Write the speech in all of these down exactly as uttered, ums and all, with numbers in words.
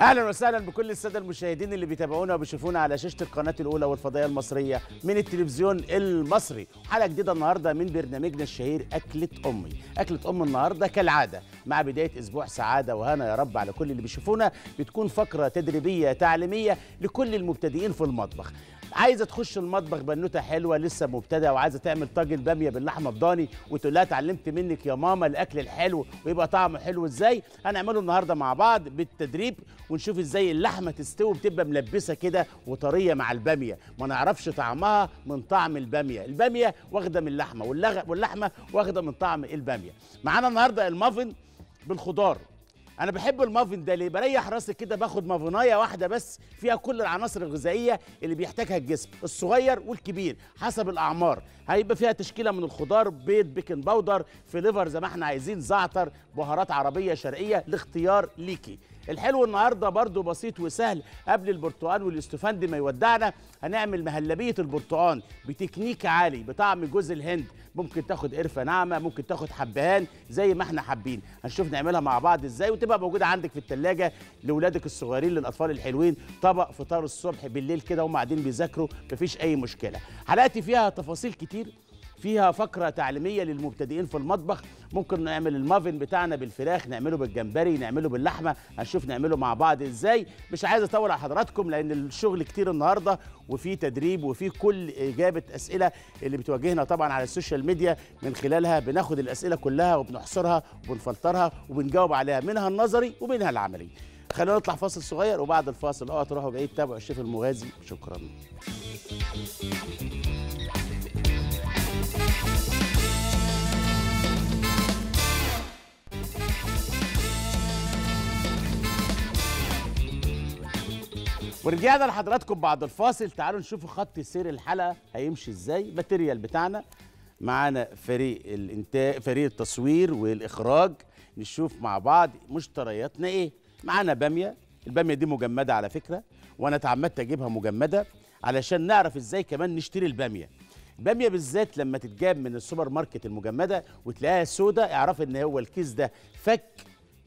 اهلا وسهلا بكل الساده المشاهدين اللي بيتابعونا وبيشوفونا على شاشه القناه الاولى والفضائيه المصريه من التلفزيون المصري. حلقه جديده النهارده من برنامجنا الشهير اكله امي. اكله امي النهارده كالعاده مع بدايه اسبوع سعاده وهنا يا رب على كل اللي بيشوفونا، بتكون فقره تدريبيه تعليميه لكل المبتدئين في المطبخ. عايزه تخش المطبخ بنوته حلوه لسه مبتدئه وعايزه تعمل طاجن باميه باللحمه الضاني وتقول لها اتعلمت منك يا ماما الاكل الحلو ويبقى طعمه حلو ازاي، هنعمله النهارده مع بعض بالتدريب ونشوف ازاي اللحمه تستوي وبتبقى ملبسه كده وطريه مع الباميه، ما نعرفش طعمها من طعم الباميه، الباميه واخده من اللحمه واللحمه واخده من طعم الباميه. معانا النهارده المافن بالخضار. أنا بحب المافن ده ليه؟ بريح راسي كده، باخد مافناية واحدة بس فيها كل العناصر الغذائية اللي بيحتاجها الجسم، الصغير والكبير حسب الأعمار. هيبقى فيها تشكيلة من الخضار، بيض، بيكنج باودر، فليفر زي ما احنا عايزين، زعتر، بهارات عربية شرقية، لاختيار ليكي. الحلو النهارده برضو بسيط وسهل، قبل البرتقال والاستفندي ما يودعنا هنعمل مهلبيه البرتقال بتكنيك عالي بطعم جوز الهند، ممكن تاخد قرفه ناعمه، ممكن تاخد حبهان زي ما احنا حابين، هنشوف نعملها مع بعض ازاي وتبقى موجوده عندك في الثلاجه لاولادك الصغيرين للاطفال الحلوين، طبق فطار الصبح بالليل كده وهم قاعدين بيذاكروا مفيش اي مشكله. حلقتي فيها تفاصيل كتير، فيها فقرة تعليمية للمبتدئين في المطبخ، ممكن نعمل المافن بتاعنا بالفراخ، نعمله بالجمبري، نعمله باللحمة، هنشوف نعمله مع بعض ازاي. مش عايز اطول على حضراتكم لان الشغل كتير النهاردة وفي تدريب وفي كل اجابة اسئلة اللي بتواجهنا طبعا على السوشيال ميديا، من خلالها بناخد الاسئلة كلها وبنحصرها وبنفلترها وبنجاوب عليها، منها النظري ومنها العملي. خلينا نطلع فاصل صغير وبعد الفاصل اوعوا تروحوا بعيد، تابعوا الشيف المغازي. شكرا. ورجعنا لحضراتكم بعد الفاصل. تعالوا نشوفوا خط سير الحلقه هيمشي ازاي. الماتيريال بتاعنا معانا، فريق الانتاج، فريق التصوير والاخراج، نشوف مع بعض مشترياتنا ايه. معانا باميه، الباميه دي مجمده على فكره وانا اتعمدت اجيبها مجمده علشان نعرف ازاي كمان نشتري الباميه. الباميه بالذات لما تتجاب من السوبر ماركت المجمده وتلاقيها سودا، اعرف ان هو الكيس ده فك،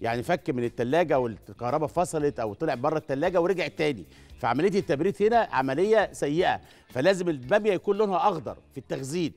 يعني فك من التلاجة والكهرباء فصلت او طلع بره التلاجة ورجع تاني، فعمليه التبريد هنا عمليه سيئه، فلازم الباميه يكون لونها اخضر في التخزين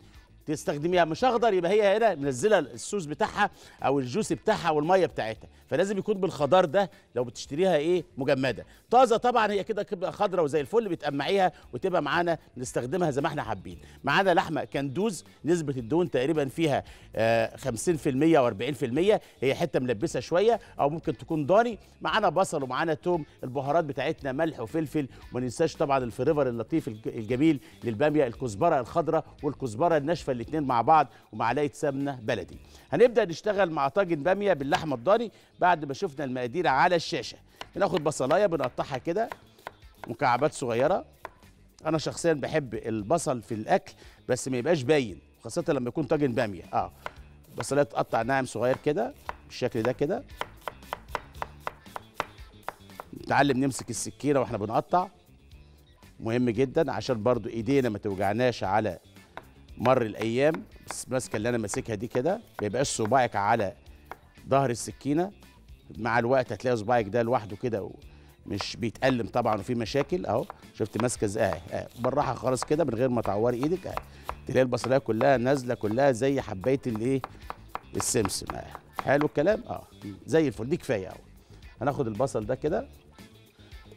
تستخدميها، مش اخضر يبقى هي هنا منزله السوس بتاعها او الجوس بتاعها والميه بتاعتها، فلازم يكون بالخضار ده لو بتشتريها ايه مجمده طازه. طبعا هي كده تبقى خضره وزي الفل، بتقمعيها وتبقى معانا نستخدمها زي ما احنا حابين. معانا لحمه كندوز، نسبه الدهون تقريبا فيها آه خمسين بالمية و40%، هي حته ملبسه شويه او ممكن تكون ضاني. معانا بصل ومعانا توم، البهارات بتاعتنا ملح وفلفل، وما ننساش طبعا الفليفر اللطيف الجميل للباميه، الكزبره الخضراء والكزبره الناشفه الاثنين مع بعض، ومعلقه سمنه بلدي. هنبدا نشتغل مع طاجن باميه باللحمه الضاني بعد ما شفنا المقادير على الشاشه. بناخد بصلايه بنقطعها كده مكعبات صغيره. انا شخصيا بحب البصل في الاكل بس ما يبقاش باين، خاصه لما يكون طاجن باميه. اه بصلايه تقطع ناعم صغير كده بالشكل ده كده. نتعلم نمسك السكينه واحنا بنقطع، مهم جدا عشان برضو ايدينا ما توجعناش على مر الايام. بس ماسكه اللي انا ماسكها دي كده، ما يبقاش صباعك على ظهر السكينه، مع الوقت هتلاقي صباعك ده لوحده كده مش بيتألم طبعا وفي مشاكل. اهو شفت ماسكه ازاي بالراحه خالص كده من غير ما تعوري ايدك، اهي تلاقي البصلايه كلها نازله كلها زي حبايه الايه السمسم. حلو الكلام، اه زي الفل، دي كفايه اهو. هناخد البصل ده كده،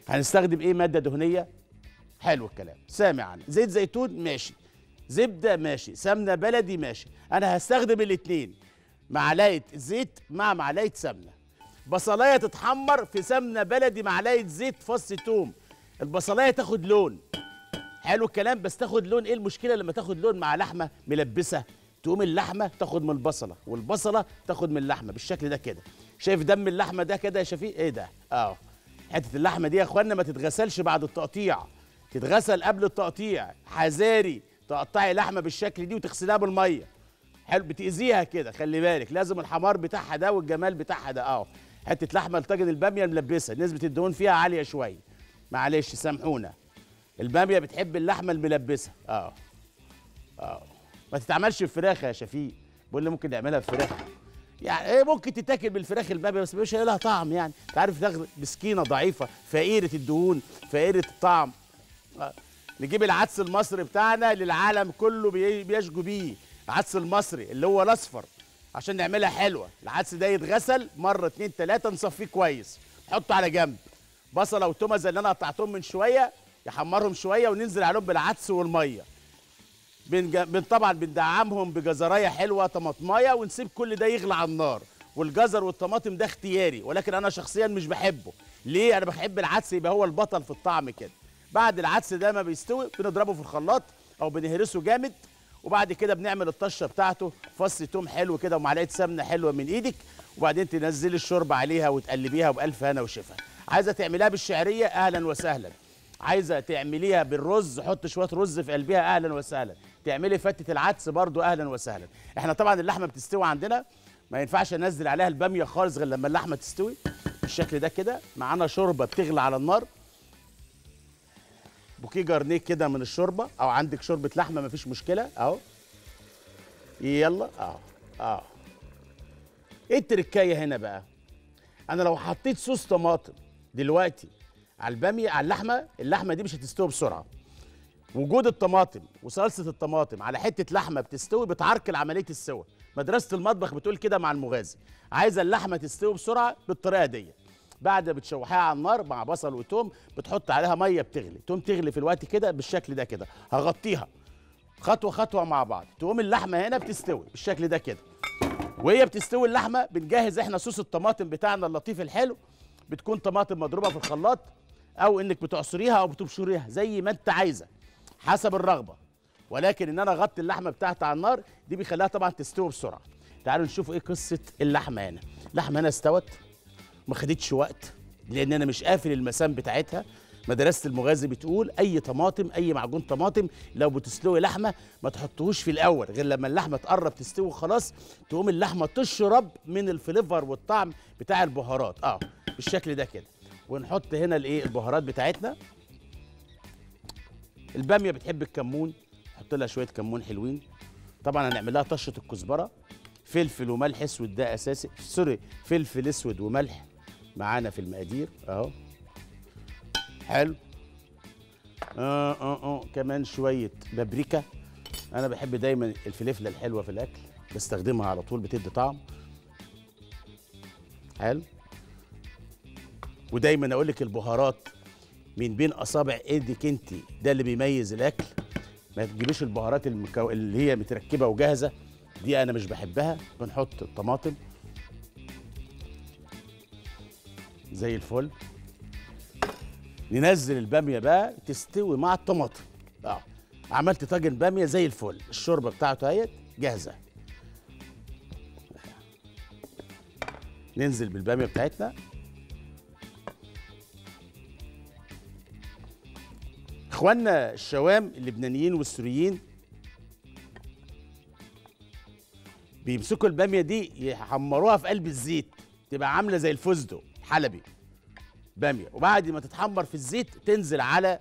هنستخدم ايه ماده دهنيه. حلو الكلام، سامع عنها زيت زيتون ماشي، زبدة ماشي، سمنة بلدي ماشي، أنا هستخدم الاتنين، معلقة زيت مع معلقة سمنة. بصلاية تتحمر في سمنة بلدي، معلقة زيت، فص توم، البصلاية تاخد لون. حلو الكلام، بس تاخد لون إيه المشكلة لما تاخد لون مع لحمة ملبسة؟ تقوم اللحمة تاخد من البصلة والبصلة تاخد من اللحمة بالشكل ده كده. شايف دم اللحمة ده كده يا شفيق؟ إيه ده؟ أه حتة اللحمة دي يا إخوانا ما تتغسلش بعد التقطيع، تتغسل قبل التقطيع، حذاري تقطعي لحمه بالشكل دي وتغسلها بالميه. حلو، بتاذيها كده، خلي بالك لازم الحمار بتاعها ده والجمال بتاعها ده. اه حته لحمه لطاجن الباميه الملبسه نسبه الدهون فيها عاليه شويه، معلش سامحونا، الباميه بتحب اللحمه الملبسه. اه اه ما تتعملش بفراخ يا شفيق، بقول لي ممكن نعملها بفراخ، يعني ايه ممكن تتاكل بالفراخ البابيه بس مش هيبقى لها طعم، يعني انت عارف الفراخ مسكينه ضعيفه فقيره الدهون فقيره الطعم. نجيب العدس المصري بتاعنا اللي العالم كله بيشجو بيه، العدس المصري اللي هو الاصفر عشان نعملها حلوه. العدس ده يتغسل مره اتنين تلاته نصفيه كويس، نحطه على جنب. بصله وتومه زي اللي انا قطعتهم من شويه يحمرهم شويه وننزل عليهم بالعدس والميه. بن طبعا بندعمهم بجزرايه حلوه طماطمايه ونسيب كل ده يغلي على النار. والجزر والطماطم ده اختياري، ولكن انا شخصيا مش بحبه. ليه؟ انا بحب العدس يبقى هو البطل في الطعم كده. بعد العدس ده ما بيستوي بنضربه في الخلاط او بنهرسه جامد، وبعد كده بنعمل الطشه بتاعته، فص توم حلو كده ومعلقه سمنه حلوه من ايدك، وبعدين تنزلي الشوربه عليها وتقلبيها بالف هنا وشفا. عايزه تعمليها بالشعريه اهلا وسهلا، عايزه تعمليها بالرز حط شويه رز في قلبها اهلا وسهلا، تعملي فتة العدس برضو اهلا وسهلا. احنا طبعا اللحمه بتستوي عندنا ما ينفعش انزل عليها الباميه خالص غير لما اللحمه تستوي بالشكل ده كده. معانا شوربه بتغلي على النار، بوكيه جرنيه كده من الشوربه، او عندك شوربه لحمه مفيش مشكله اهو. يلا اهو اهو. ايه التركايه هنا بقى؟ انا لو حطيت صوص طماطم دلوقتي على الباميه على اللحمه، اللحمه دي مش هتستوي بسرعه. وجود الطماطم وصلصه الطماطم على حته لحمه بتستوي بتعرقل عمليه السوى. مدرسه المطبخ بتقول كده مع المغازي، عايزه اللحمه تستوي بسرعه بالطريقه دي. بعد ما بتشوحيها على النار مع بصل وتوم، بتحط عليها ميه بتغلي، تقوم تغلي في الوقت كده بالشكل ده كده، هغطيها خطوه خطوه مع بعض. تقوم اللحمه هنا بتستوي بالشكل ده كده. وهي بتستوي اللحمه بنجهز احنا صوص الطماطم بتاعنا اللطيف الحلو. بتكون طماطم مضروبه في الخلاط، او انك بتعصريها او بتبشريها زي ما انت عايزه حسب الرغبه، ولكن ان انا اغطي اللحمه بتاعتي على النار دي بيخليها طبعا تستوي بسرعه. تعالوا نشوف ايه قصه اللحمه هنا. اللحمه هنا استوت ما خدتش وقت لان انا مش قافل المسام بتاعتها. مدرسه المغازي بتقول اي طماطم اي معجون طماطم لو بتسلقي لحمه ما تحطوهوش في الاول غير لما اللحمه تقرب تستوي وخلاص، تقوم اللحمه تشرب من الفليفر والطعم بتاع البهارات اه بالشكل ده كده. ونحط هنا الايه البهارات بتاعتنا. الباميه بتحب الكمون، نحط لها شويه كمون حلوين. طبعا هنعمل لها طشه الكزبره، فلفل وملح اسود ده اساسي، سوري فلفل اسود وملح معانا في المقادير اهو. حلو. اه اه اه كمان شويه بابريكا. انا بحب دايما الفلفله الحلوه في الاكل بستخدمها على طول بتدي طعم حلو. ودايما اقول لك البهارات من بين اصابع ايدك انت، ده اللي بيميز الاكل. ما تجيبيش البهارات المكو... اللي هي متركبه وجاهزه دي انا مش بحبها. بنحط الطماطم زي الفل، ننزل الباميه بقى تستوي مع الطماطم اه. عملت طاجن باميه زي الفل، الشوربه بتاعته اهيت جاهزه. ننزل بالباميه بتاعتنا، اخواننا الشوام اللبنانيين والسوريين بيمسكوا الباميه دي يحمروها في قلب الزيت تبقى عامله زي الفستق حلبي باميه، وبعد ما تتحمر في الزيت تنزل على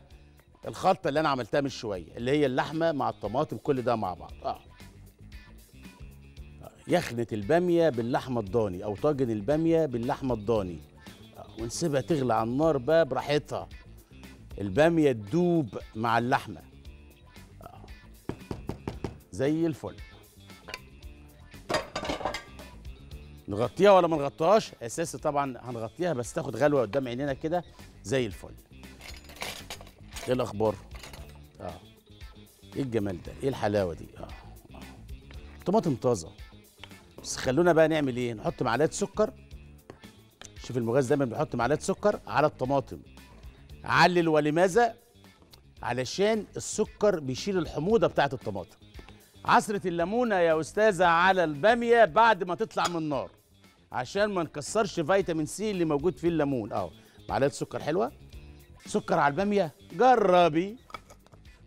الخلطه اللي انا عملتها من شويه اللي هي اللحمه مع الطماطم كل ده مع بعض اه. يخنه الباميه باللحمه الضاني او طاجن الباميه باللحمه الضاني آه. ونسيبها تغلي على النار بقى براحتها، الباميه تدوب مع اللحمه آه. زي الفل. نغطيها ولا ما نغطيهاش؟ اساسي طبعا هنغطيها بس تاخد غلوه قدام عينينا كده زي الفل. ايه الاخبار؟ اه ايه الجمال ده؟ ايه الحلاوه دي؟ اه اه طماطم طازه. بس خلونا بقى نعمل ايه؟ نحط معلقه سكر. شوف المغازي دايما بيحط معلقه سكر على الطماطم. علل ولماذا؟ علشان السكر بيشيل الحموضه بتاعت الطماطم. عصره الليمونه يا استاذه على الباميه بعد ما تطلع من النار عشان ما نكسرش فيتامين سي اللي موجود فيه الليمون اهو. معلقه سكر حلوه، سكر على الباميه جربي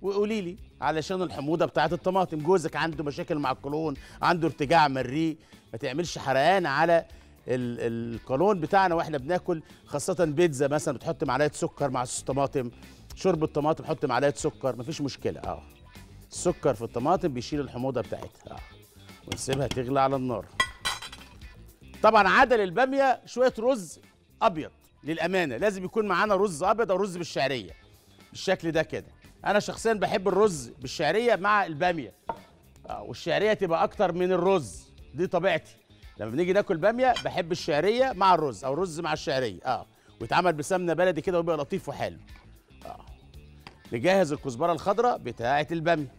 وقولي لي، علشان الحموضه بتاعت الطماطم. جوزك عنده مشاكل مع القولون، عنده ارتجاع مريء، ما تعملش حرقان على القولون بتاعنا واحنا بناكل، خاصه بيتزا مثلا بتحط معلقه سكر مع صوص طماطم، شوربه طماطم حط معلقه سكر مفيش مشكله اه. السكر في الطماطم بيشيل الحموضه بتاعتها اه. ونسيبها تغلي على النار. طبعا عدل الباميه شويه رز ابيض، للامانه لازم يكون معانا رز ابيض او رز بالشعريه بالشكل ده كده. انا شخصيا بحب الرز بالشعريه مع الباميه، والشعريه تبقى اكتر من الرز، دي طبيعتي. لما بنيجي ناكل باميه بحب الشعريه مع الرز او الرز مع الشعريه، اه ويتعمل بسمنه بلدي كده ويبقى لطيف وحلو. اه نجهز الكزبره الخضراء بتاعه الباميه،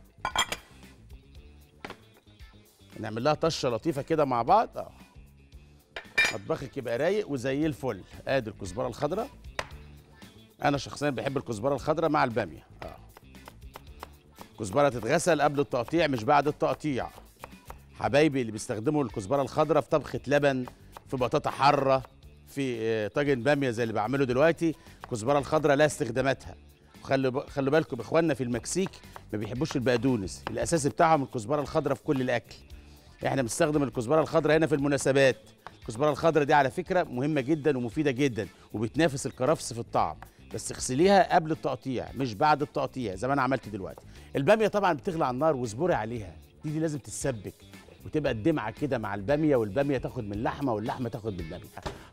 نعمل لها طشه لطيفه كده مع بعض. اه مطبخك يبقى رايق وزي الفل. ادي الكزبره الخضراء، انا شخصيا بحب الكزبره الخضراء مع الباميه. اه الكزبره تتغسل قبل التقطيع مش بعد التقطيع. حبايبي اللي بيستخدموا الكزبره الخضراء في طبخه لبن، في بطاطا حاره، في طاجن باميه زي اللي بعمله دلوقتي، الكزبره الخضراء لها استخداماتها. خلوا خلوا بالكم باخواننا في المكسيك ما بيحبوش البقدونس، الاساس بتاعهم الكزبره الخضراء في كل الاكل. احنا بنستخدم الكزبره الخضراء هنا في المناسبات. الكزبره الخضراء دي على فكره مهمه جدا ومفيده جدا وبتنافس الكرفس في الطعم، بس اغسليها قبل التقطيع مش بعد التقطيع زي ما انا عملت دلوقتي. الباميه طبعا بتغلي على النار واصبري عليها، دي, دي لازم تتسبك وتبقى الدمعه كده مع الباميه، والباميه تاخد من اللحمه واللحمه تاخد من الباميه.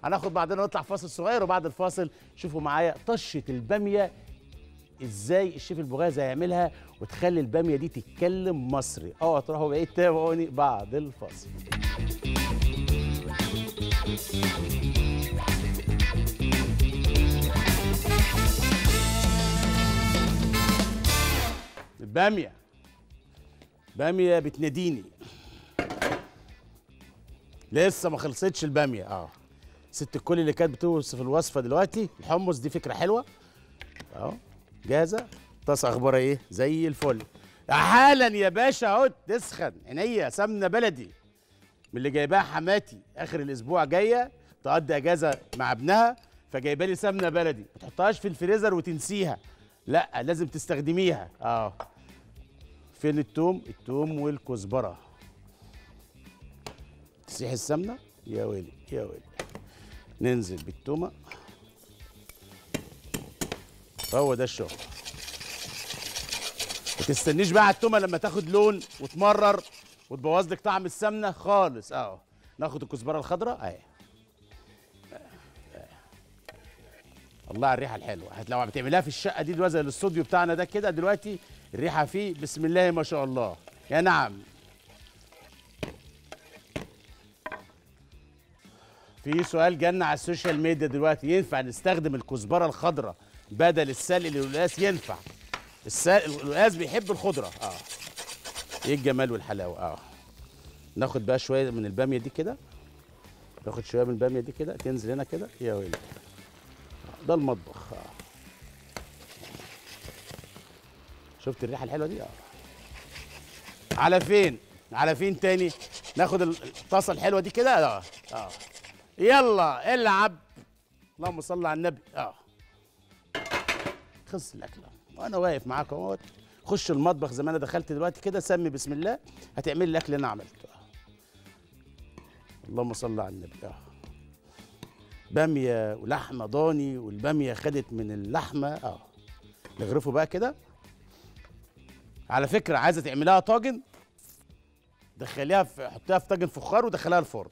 هناخد بعدين نطلع فاصل صغير، وبعد الفاصل شوفوا معايا طشه الباميه ازاي الشيف البغازة هيعملها وتخلي الباميه دي تتكلم مصري. اوعوا تروحوا بعيد، تابعوني بعد الفاصل. الباميه باميه بتناديني، لسه ما خلصتش الباميه. اه ست الكل اللي كانت بتوصف الوصفه دلوقتي الحمص، دي فكره حلوه اهو جاهزه. طاسه اخبارها ايه؟ زي الفل. حالا يا باشا اهو تسخن عينيا سمنه بلدي من اللي جايباها حماتي، اخر الاسبوع جايه تقضي اجازه مع ابنها فجايبه لي سمنه بلدي. ما تحطهاش في الفريزر وتنسيها، لا لازم تستخدميها. اه فين التوم؟ التوم والكزبره. تسيح السمنه، يا ويلي يا ويلي. ننزل بالتومه، هو ده الشغل. ما تستنيش بقى على التومه لما تاخد لون وتمرر وتبوظ لك طعم السمنه خالص. اهو ناخد الكزبره الخضراء اهي. الله على الريحه الحلوه، لو بتعملها في الشقه دي دلوقتي زي الاستوديو بتاعنا ده كده دلوقتي الريحه فيه بسم الله ما شاء الله. يا نعم في سؤال جالنا على السوشيال ميديا دلوقتي، ينفع نستخدم الكزبره الخضراء بدل السلق للقلاس؟ ينفع، السلق القلاس بيحب الخضره. اه ايه الجمال والحلاوه. اه ناخد بقى شويه من الباميه دي كده، ناخد شويه من الباميه دي كده تنزل هنا كده، يا ويلي. ده المطبخ. اه شفت الريحه الحلوه دي؟ اه على فين على فين تاني؟ ناخد الطاسه الحلوه دي كده. اه اه يلا العب، اللهم صل على النبي. اه خلص الاكله وانا واقف معاك اهوت. خش المطبخ زي ما انا دخلت دلوقتي كده، سمي بسم الله هتعمل الاكل اللي انا عملته. اللهم صل على النبي. اه باميه ولحمه ضاني، والباميه خدت من اللحمه. اه نغرفه بقى كده. على فكره عايزه تعملها طاجن دخليها في، حطيها في طاجن فخار ودخليها الفرن.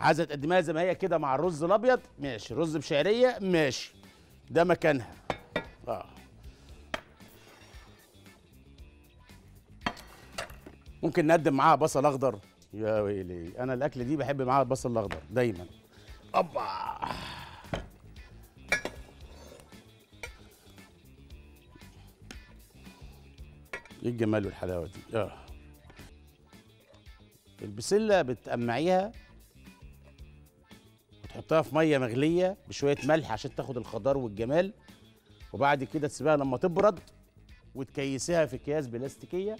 عايزه تقدميها زي ما هي كده مع الرز الابيض ماشي، رز بشعريه ماشي، ده مكانها. آه. ممكن نقدم معاها بصل اخضر. يا ويلي انا الاكله دي بحب معاها البصل الاخضر دايما. أبا ايه الجمال والحلاوه دي. اه البسله بتقمعيها وتحطها في ميه مغليه بشويه ملح عشان تاخد الخضار والجمال، وبعد كده تسيبها لما تبرد وتكيسيها في اكياس بلاستيكيه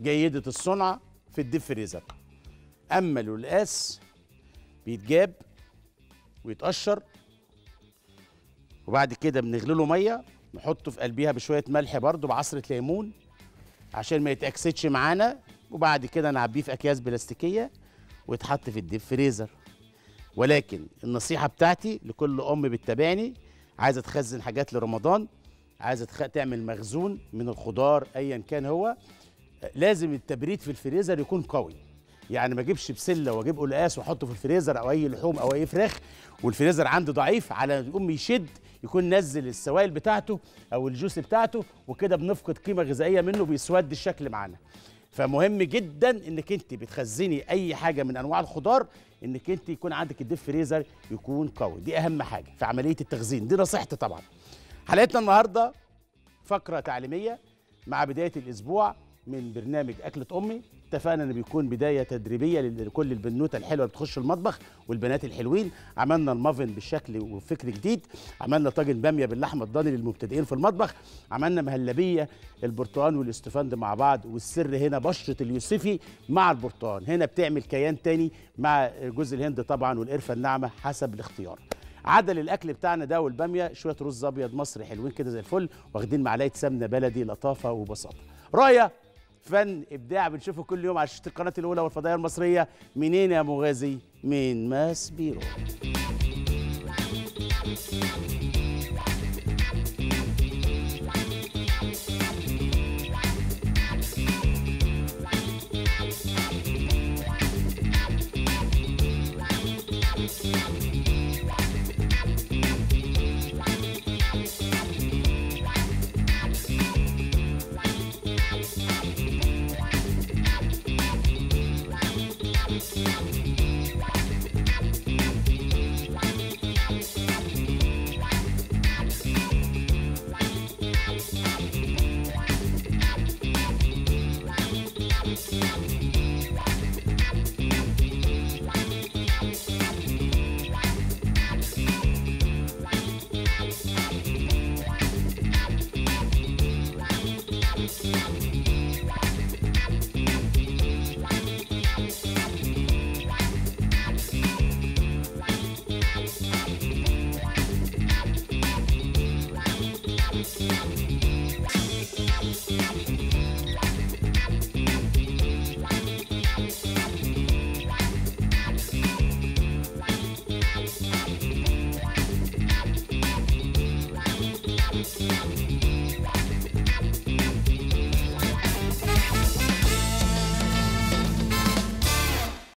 جيده الصنع في الديب فريزر. اما القلقاس بيتجاب ويتقشر وبعد كده بنغلي له ميه، نحطه في قلبيها بشويه ملح برده بعصره ليمون عشان ما يتاكسدش معانا، وبعد كده نعبيه في اكياس بلاستيكيه ويتحط في الديب فريزر. ولكن النصيحه بتاعتي لكل ام بتتابعني، عايزه تخزن حاجات لرمضان، عايزه تخ... تعمل مخزون من الخضار ايا كان، هو لازم التبريد في الفريزر يكون قوي. يعني ما اجيبش بسله واجيب قلقاس واحطه في الفريزر او اي لحوم او اي فراخ والفريزر عندي ضعيف، على يقوم يشد يكون نزل السوائل بتاعته او الجوس بتاعته، وكده بنفقد قيمه غذائيه منه، بيسود الشكل معانا. فمهم جدا انك انت بتخزني اي حاجه من انواع الخضار انك انت يكون عندك الديب فريزر يكون قوي، دي اهم حاجه في عمليه التخزين، دي نصيحتي طبعا. حلقتنا النهارده فقره تعليميه مع بدايه الاسبوع من برنامج اكله امي، اتفقنا ان بيكون بدايه تدريبيه لكل البنوته الحلوه اللي بتخش المطبخ والبنات الحلوين. عملنا المافن بالشكل وفكر جديد، عملنا طاجن باميه باللحمه الضاني للمبتدئين في المطبخ، عملنا مهلبيه البرتقال والاستفند مع بعض، والسر هنا بشره اليوسفي مع البرتقال، هنا بتعمل كيان تاني مع جوز الهند طبعا والقرفه الناعمه حسب الاختيار. عدل الاكل بتاعنا ده والباميه، شويه رز ابيض مصري حلوين كده زي الفل، واخدين معلقه سمنه بلدي لطافه وبساطه. رايه فن ابداع بنشوفه كل يوم على شاشه القناه الاولى والفضائيه المصريه. منين يا مغازي؟ من ماسبيرو.